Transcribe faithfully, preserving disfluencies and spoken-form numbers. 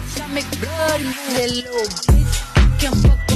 bitch, I make blood move. Hello, bitch, you can fuck.